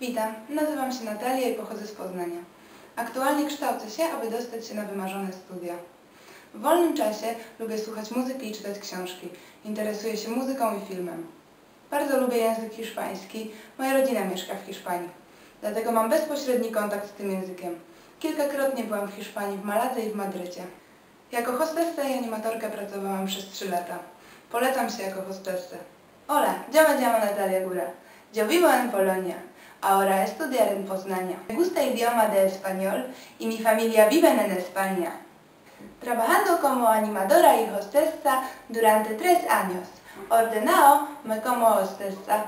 Witam, nazywam się Natalia i pochodzę z Poznania. Aktualnie kształcę się, aby dostać się na wymarzone studia. W wolnym czasie lubię słuchać muzyki i czytać książki. Interesuję się muzyką i filmem. Bardzo lubię język hiszpański, moja rodzina mieszka w Hiszpanii. Dlatego mam bezpośredni kontakt z tym językiem. Kilkakrotnie byłam w Hiszpanii, w Maladze i w Madrycie. Jako hostessa i animatorka pracowałam przez 3 lata. Polecam się jako hostessę. Hola, llamo Natalia Góra. Yo vivo en Polonia. Ahora estudiar en Poznań. Me gusta el idioma de español y mi familia vive en España. Trabajando como animadora y hostesa durante 3 años. Ordenado me como hostesa.